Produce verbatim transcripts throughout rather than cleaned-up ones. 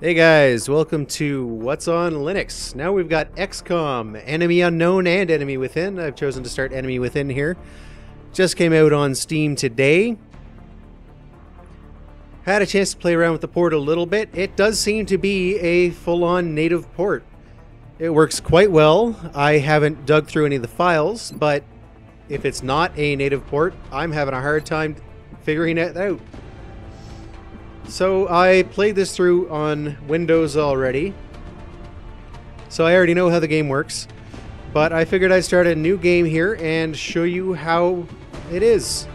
Hey guys, welcome to What's on Linux. Now we've got X COM, Enemy Unknown and Enemy Within. I've chosen to start Enemy Within here. Just came out on Steam today. Had a chance to play around with the port a little bit. It does seem to be a full-on native port. It works quite well. I haven't dug through any of the files, but if it's not a native port, I'm having a hard time figuring it out. So I played this through on Windows already, so I already know how the game works, but I figured I'd start a new game here and show you how it is.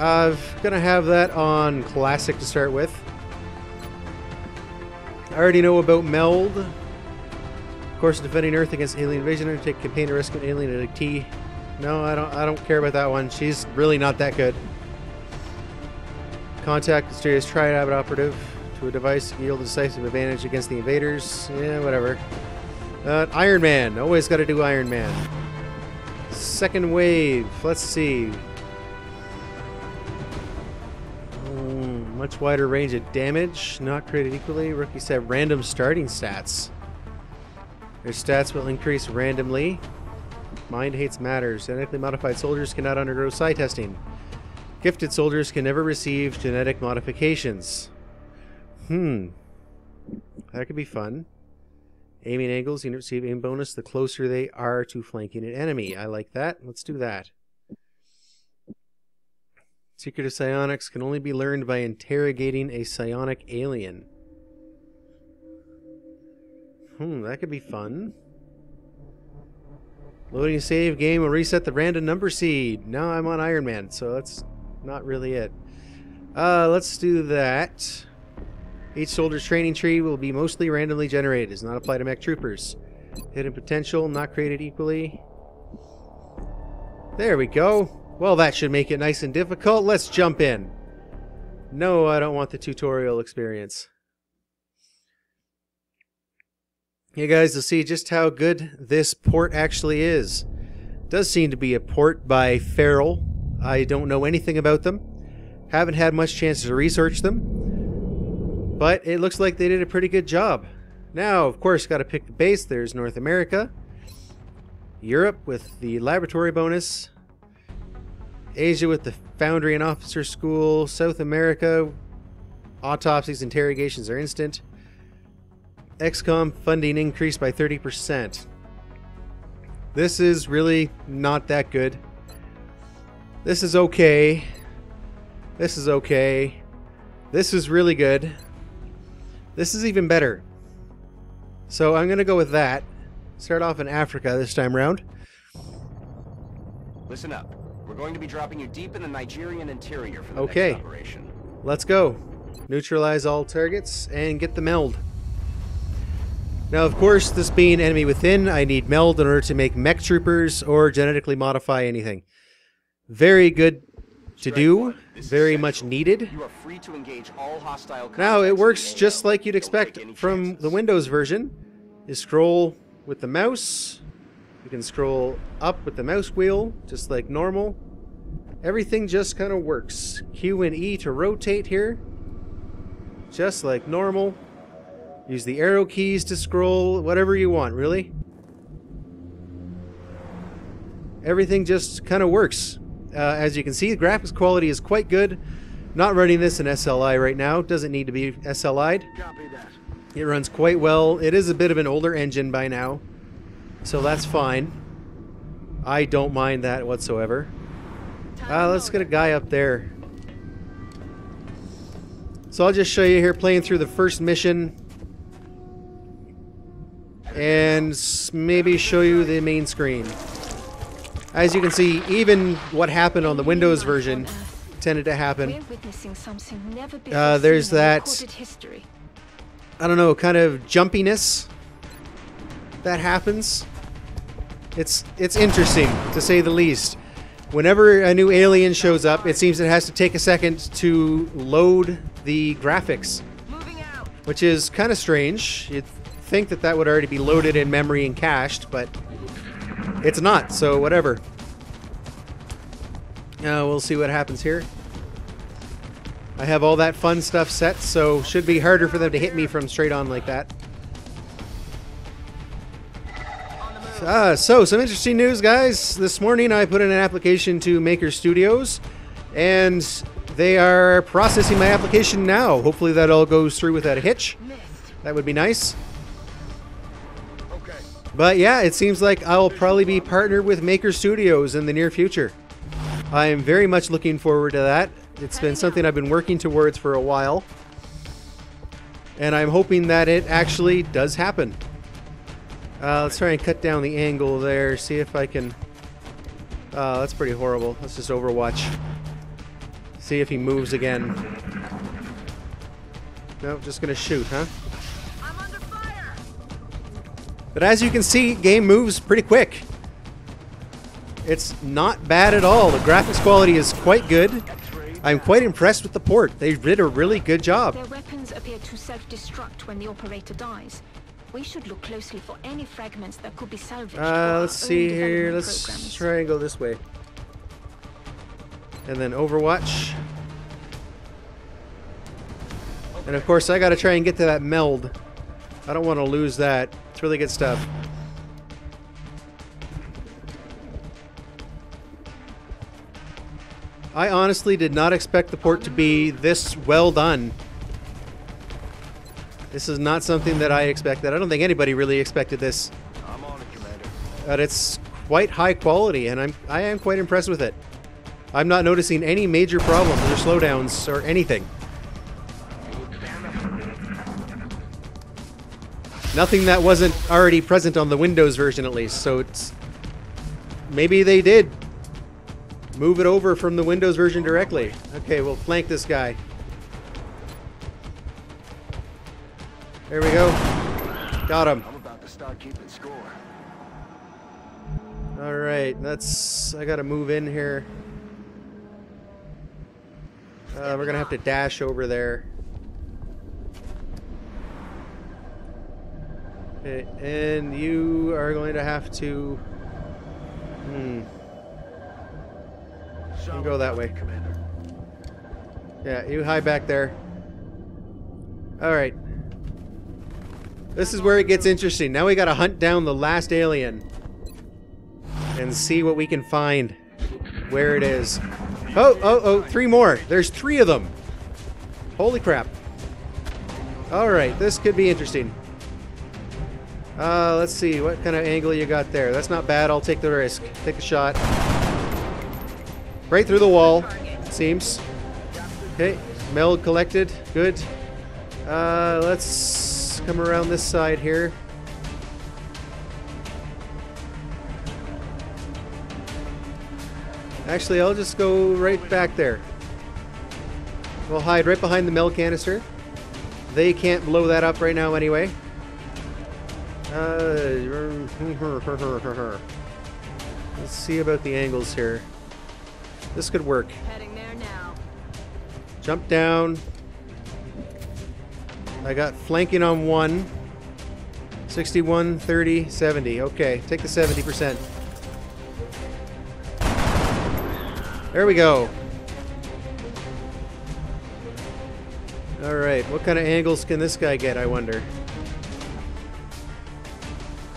I'm gonna have that on Classic to start with. I already know about Meld. Of course, defending Earth against alien invasion, undertake campaign to rescue an alien at a T. No, I don't, I don't care about that one. She's really not that good. Contact mysterious triad operative to a device to yield a decisive advantage against the invaders. Yeah, whatever. Uh, Iron Man. Always got to do Iron Man. Second wave. Let's see. Mm, much wider range of damage. Not created equally. Rookies have random starting stats. Their stats will increase randomly. Mind hates matter. Genetically modified soldiers cannot undergo psi testing. Gifted soldiers can never receive genetic modifications. Hmm. That could be fun. Aiming angles, you receive aim bonus the closer they are to flanking an enemy. I like that. Let's do that. Secret of psionics can only be learned by interrogating a psionic alien. Hmm, that could be fun. Loading save game will reset the random number seed. Now I'm on Iron Man, so that's not really it. Uh, let's do that. Each soldier's training tree will be mostly randomly generated. Does not apply to mech troopers. Hidden potential, not created equally. There we go. Well, that should make it nice and difficult. Let's jump in. No, I don't want the tutorial experience. You guys will see just how good this port actually is. It does seem to be a port by Feral. I don't know anything about them. Haven't had much chance to research them. But it looks like they did a pretty good job. Now, of course, got to pick the base. There's North America. Europe with the laboratory bonus. Asia with the foundry and officer school. South America, autopsies, interrogations are instant. X COM funding increased by thirty percent. This is really not that good. This is okay. This is okay. This is really good. This is even better. So I'm going to go with that. Start off in Africa this time around. Listen up. We're going to be dropping you deep in the Nigerian interior for the okay. next operation. Let's go. Neutralize all targets and get the meld. Now, of course, this being Enemy Within, I need meld in order to make mech troopers or genetically modify anything. Very good to do, very much needed. Now, it works just like you'd expect from the Windows version. You scroll with the mouse. You can scroll up with the mouse wheel, just like normal. Everything just kind of works. Q and E to rotate here, just like normal. Use the arrow keys to scroll, whatever you want, really. Everything just kind of works. Uh, as you can see, the graphics quality is quite good. Not running this in S L I right now. Doesn't need to be S L I'd. Copy that. It runs quite well. It is a bit of an older engine by now, so that's fine. I don't mind that whatsoever. Uh, let's get a guy up there. So I'll just show you here playing through the first mission, and maybe show you the main screen. As you can see, even what happened on the Windows version tended to happen. Uh, there's that, I don't know, kind of jumpiness that happens. It's, it's interesting, to say the least. Whenever a new alien shows up, it seems it has to take a second to load the graphics, which is kind of strange. It's think that that would already be loaded in memory and cached, but it's not, so whatever. Uh, we'll see what happens here. I have all that fun stuff set, so should be harder for them to hit me from straight on like that. Uh, so, some interesting news, guys. This morning I put in an application to Maker Studios, and they are processing my application now. Hopefully that all goes through without a hitch. That would be nice. But yeah, it seems like I will probably be partnered with Maker Studios in the near future. I am very much looking forward to that. It's been something I've been working towards for a while. And I'm hoping that it actually does happen. Uh, let's try and cut down the angle there, see if I can... Uh, that's pretty horrible. Let's just overwatch. See if he moves again. Nope, just gonna shoot, huh? But as you can see, game moves pretty quick. It's not bad at all. The graphics quality is quite good. I'm quite impressed with the port. They did a really good job. Their weapons appear to self-destruct when the operator dies. We should look closely for any fragments that could be salvaged. Uh, let's see here. Let's try and go this way. And then overwatch. And of course, I gotta try and get to that meld. I don't want to lose that. It's really good stuff. I honestly did not expect the port to be this well done. This is not something that I expected. I don't think anybody really expected this. I'm on it, Commander. But it's quite high quality, and I'm I am quite impressed with it. I'm not noticing any major problems or slowdowns or anything. Nothing that wasn't already present on the Windows version, at least. So it's maybe they did move it over from the Windows version directly. Okay, we'll flank this guy. There we go. Got him. I'm about to start keeping score. All right, that's. I gotta move in here. Uh, we're gonna have to dash over there. And you are going to have to. Hmm. You can go that way. Yeah, you hide back there. Alright. This is where it gets interesting. Now we gotta hunt down the last alien and see what we can find. Where it is. Oh, oh, oh, three more. There's three of them. Holy crap. Alright, this could be interesting. Uh, let's see, what kind of angle you got there? That's not bad, I'll take the risk. Take the shot. Right through the wall, it seems. Okay, meld collected, good. Uh, let's come around this side here. Actually, I'll just go right back there. We'll hide right behind the meld canister. They can't blow that up right now anyway. Uh, let's see about the angles here. This could work. Heading there now. Jump down. I got flanking on one. sixty-one, thirty, seventy. Okay, take the seventy percent. There we go. Alright, what kind of angles can this guy get, I wonder?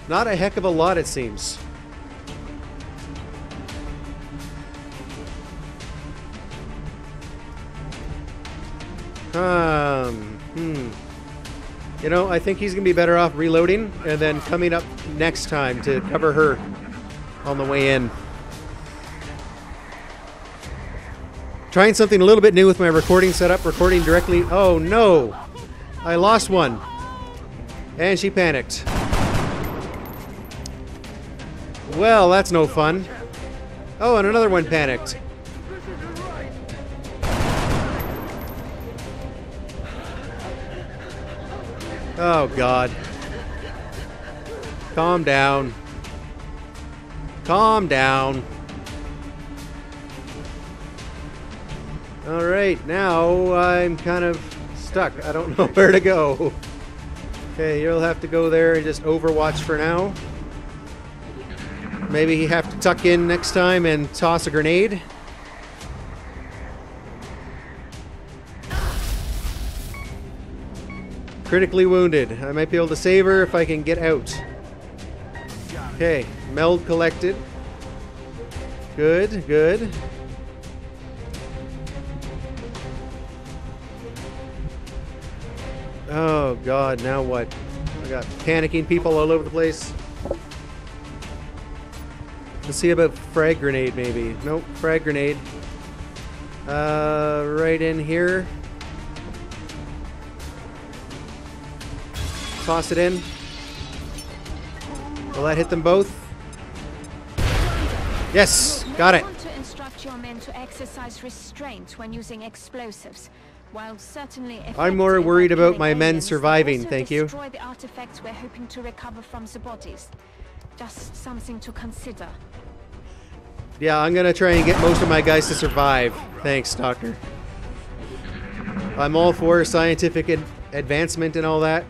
Not a heck of a lot, it seems. Um, hmm. You know, I think he's gonna be better off reloading and then coming up next time to cover her on the way in. Trying something a little bit new with my recording setup, recording directly. Oh no! I lost one. And she panicked. Well, that's no fun. Oh, and another one panicked. Oh, God. Calm down. Calm down. All right, now I'm kind of stuck. I don't know where to go. Okay, you'll have to go there and just overwatch for now. Maybe you have to tuck in next time and toss a grenade. Critically wounded. I might be able to save her if I can get out. Okay, Meld collected. Good, good. Oh god, now what? I got panicking people all over the place. Let's see about frag grenade maybe. Nope, frag grenade. Uh, right in here. Toss it in. Will that hit them both? Yes, got it. You want to instruct your men to exercise restraint when using explosives. While certainly I'm more worried about my men surviving, thank you. Destroy the artifacts we're hoping to recover from the bodies. Just something to consider. Yeah, I'm gonna try and get most of my guys to survive. Thanks, Doctor. I'm all for scientific ad advancement and all that,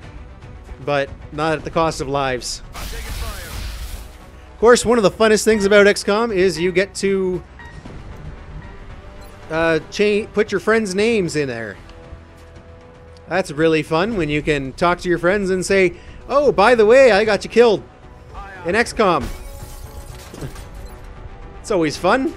but not at the cost of lives. Of course, one of the funnest things about X COM is you get to uh, change, put your friends' names in there. That's really fun when you can talk to your friends and say, oh, by the way, I got you killed in X COM. It's always fun.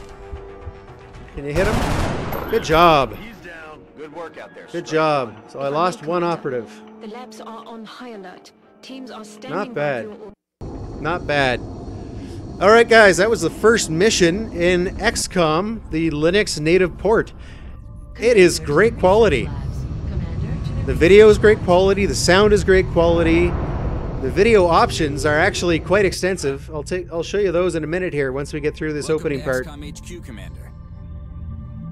Can you hit him? Good job. He's down. Good work out there. Good job. So I lost one operative. The labs are on high alert. Teams are standing. Not bad. Not bad. All right, guys, that was the first mission in X COM, the Linux native port. It is great quality. The video is great quality. The sound is great quality. The video options are actually quite extensive. I'll take I'll show you those in a minute here once we get through this Welcome opening part. X COM H Q, Commander.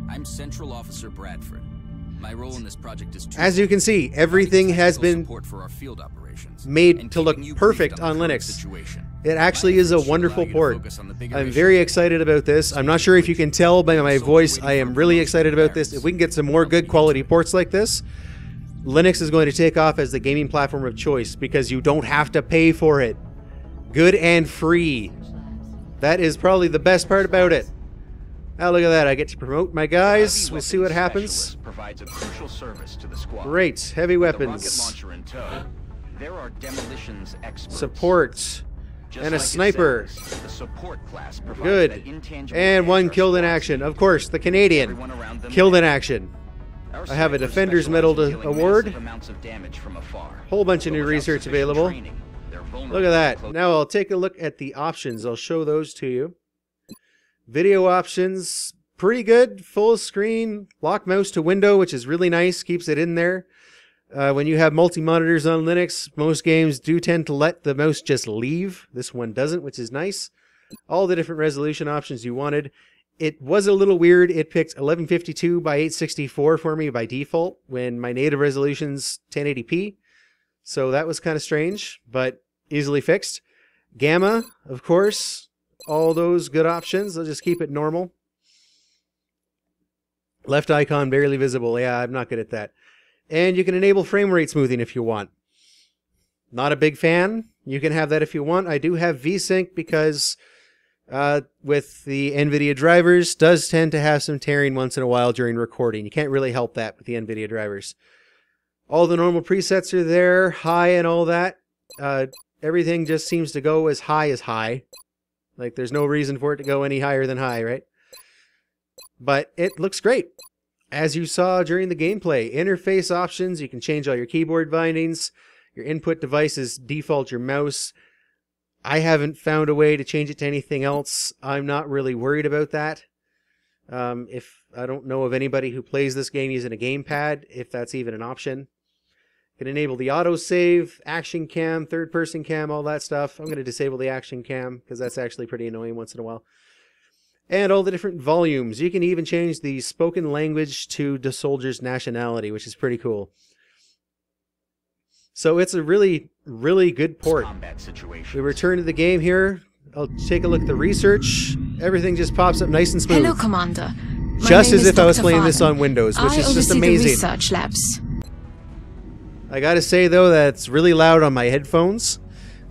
I'm Central Officer Bradford. My role in this project is as you can see, everything has been for our field operations made to look perfect on Linux. Situation. It actually is a wonderful port. I'm very excited about this. I'm not sure if you can tell by my voice, I am really excited about this. If we can get some more good quality ports like this, Linux is going to take off as the gaming platform of choice because you don't have to pay for it. Good and free. That is probably the best part about it. Oh, look at that. I get to promote my guys. We'll see what happens. Provides a crucial service to the squad. Great. Heavy weapons. There are demolitions experts. Support. And a sniper. Good. And one killed in action. Of course, the Canadian. Killed in action. I have a Defender's Medal to award. Whole bunch of new research available. Look at that. Now I'll take a look at the options. I'll show those to you. Video options, pretty good. Full screen, lock mouse to window, which is really nice. Keeps it in there. Uh, when you have multi-monitors on Linux, most games do tend to let the mouse just leave. This one doesn't, which is nice. All the different resolution options you wanted. It was a little weird. It picked eleven fifty-two by eight sixty-four for me by default when my native resolution's ten eighty p. So that was kind of strange, but easily fixed. Gamma, of course, all those good options. I'll just keep it normal. Left icon barely visible. Yeah, I'm not good at that. And you can enable frame rate smoothing if you want. Not a big fan. You can have that if you want. I do have VSync because Uh, with the NVIDIA drivers, does tend to have some tearing once in a while during recording. You can't really help that with the NVIDIA drivers. All the normal presets are there, high and all that. Uh, everything just seems to go as high as high. Like, there's no reason for it to go any higher than high, right? But it looks great. As you saw during the gameplay, interface options, you can change all your keyboard bindings, your input devices, default your mouse. I haven't found a way to change it to anything else. I'm not really worried about that. Um, if I don't know of anybody who plays this game using a gamepad, if that's even an option. You can enable the autosave, action cam, third-person cam, all that stuff. I'm going to disable the action cam because that's actually pretty annoying once in a while. And all the different volumes. You can even change the spoken language to the soldier's nationality, which is pretty cool. So it's a really, really good port. We return to the game here. I'll take a look at the research. Everything just pops up nice and smooth. Hello, Commander. My just as if Doctor I was playing Varden. This on Windows, which I is just amazing. The research labs. I gotta say, though, that it's really loud on my headphones.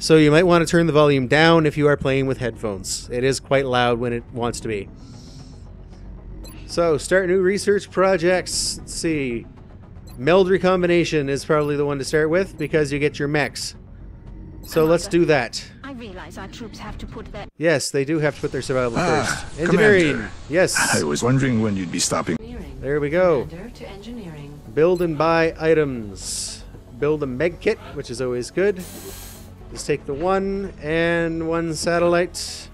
So you might want to turn the volume down if you are playing with headphones. It is quite loud when it wants to be. So, start new research projects. Let's see. Meld Recombination is probably the one to start with because you get your mechs. So Commander, let's do that. I realize our troops have to put their... Yes, they do have to put their survival ah, first. Engineering. Commander. Yes. I was wondering when you'd be stopping. There we go. To engineering. Build and buy items. Build a meg kit, which is always good. Just take the one and one satellite.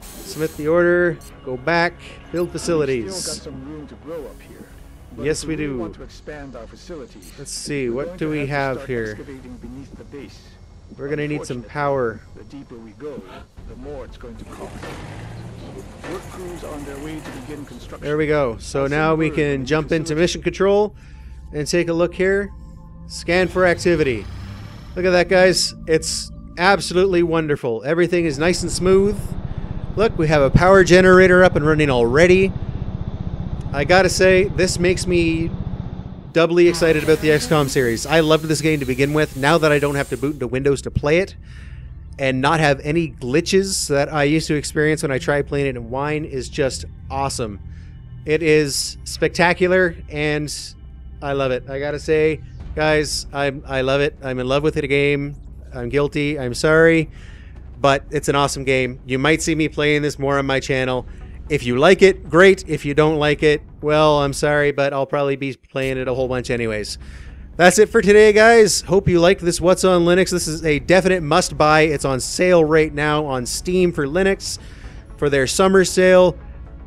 Submit the order. Go back. Build facilities. We've still got some room to grow up here. But yes, we, we do. Want to expand our facilities, let's see, what do we have, have here? The base. We're going to need some power. The deeper we go, the more it's going to cost. Work crews on their way to begin construction. There we go. So That's now we can jump facility. into mission control and take a look here. Scan for activity. Look at that, guys. It's absolutely wonderful. Everything is nice and smooth. Look, we have a power generator up and running already. I gotta say, this makes me doubly excited about the X COM series. I loved this game to begin with. Now that I don't have to boot into Windows to play it and not have any glitches that I used to experience when I tried playing it in Wine is just awesome. It is spectacular and I love it. I gotta say, guys, I'm, I love it. I'm in love with it again. I'm guilty. I'm sorry. But it's an awesome game. You might see me playing this more on my channel. If you like it, great. If you don't like it, well, I'm sorry, but I'll probably be playing it a whole bunch anyways. That's it for today, guys. Hope you liked this What's on Linux. This is a definite must-buy. It's on sale right now on Steam for Linux for their summer sale.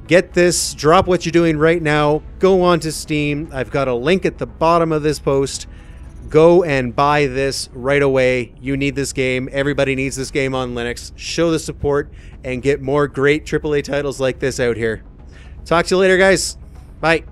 Get this. Drop what you're doing right now. Go on to Steam. I've got a link at the bottom of this post. Go and buy this right away. You need this game. Everybody needs this game on Linux. Show the support and get more great triple A titles like this out here. Talk to you later, guys. Bye.